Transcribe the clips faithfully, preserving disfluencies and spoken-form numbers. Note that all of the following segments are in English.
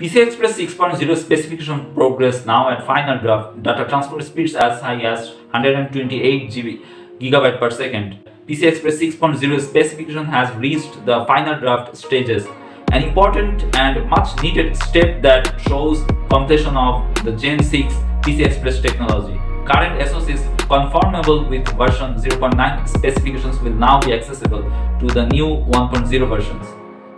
P C I Express six point zero specification progress now at final draft. Data transfer speeds as high as one hundred twenty-eight gigabytes per second. P C I Express six point zero specification has reached the final draft stages, an important and much needed step that shows completion of the Gen six P C I Express technology. Current S O Cs conformable with version zero point nine specifications will now be accessible to the new one point zero versions.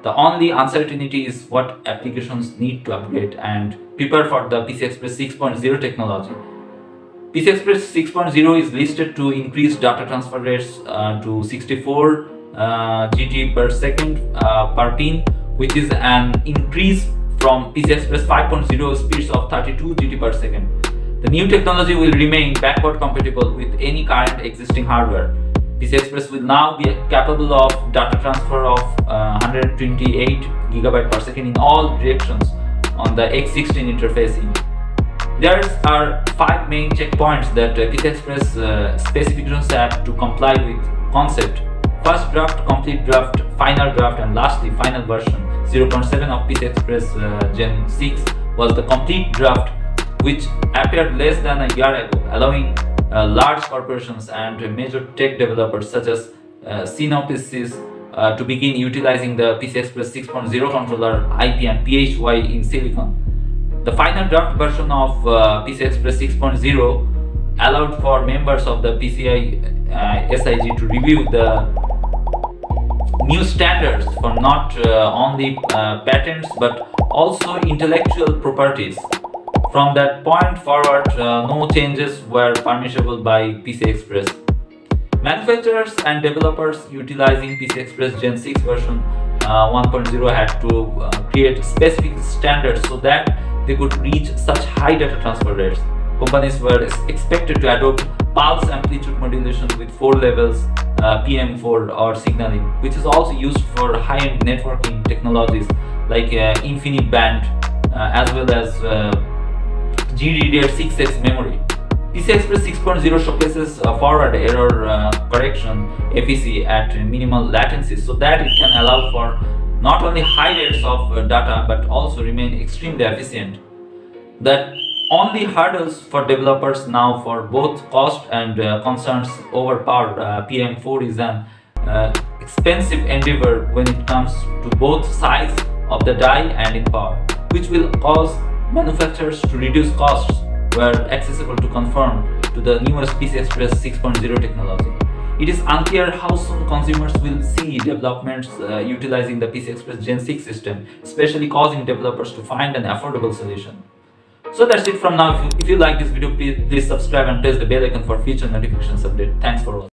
The only uncertainty is what applications need to upgrade and prepare for the P C I Express six point zero technology. P C I Express six point zero is listed to increase data transfer rates uh, to sixty-four uh, G T per second uh, per pin, which is an increase from P C I Express five point zero speeds of thirty-two G T per second. The new technology will remain backward compatible with any current existing hardware. P C I Express will now be capable of data transfer of uh, one hundred twenty-eight gigabytes per second in all directions on the x sixteen interfacing. There are five main checkpoints that uh, P C I Express uh, specifications have to comply with concept. First draft, complete draft, final draft, and lastly final version zero point seven of P C I Express uh, Gen six was the complete draft, which appeared less than a year ago, allowing uh, large corporations and uh, major tech developers such as uh, Synopsys uh, to begin utilizing the P C I Express six point zero controller I P and P H Y in silicon. The final draft version of uh, P C I Express six point zero allowed for members of the P C I uh, S I G to review the new standards for not uh, only uh, patents but also intellectual properties. From that point forward, uh, no changes were permissible by P C I Express. Manufacturers and developers utilizing P C I Express Gen six version uh, one point zero had to uh, create specific standards so that they could reach such high data transfer rates. Companies were expected to adopt pulse amplitude modulation with four levels uh, P M four or signaling, which is also used for high-end networking technologies like uh, InfiniBand uh, as well as uh, G D D R six X memory. P C I Express six point zero showcases uh, forward error uh, correction F E C at minimal latency so that it can allow for not only high rates of uh, data but also remain extremely efficient. The only hurdles for developers now for both cost and uh, concerns over power uh, P M four is an uh, expensive endeavor when it comes to both size of the die and in power, which will cause manufacturers to reduce costs were accessible to conform to the newest P C I Express six point zero technology. It is unclear how soon consumers will see developments uh, utilizing the P C I Express Gen six system, especially causing developers to find an affordable solution. So that's it from now. If you, if you like this video, please, please subscribe and press the bell icon for future notifications update. Thanks for watching.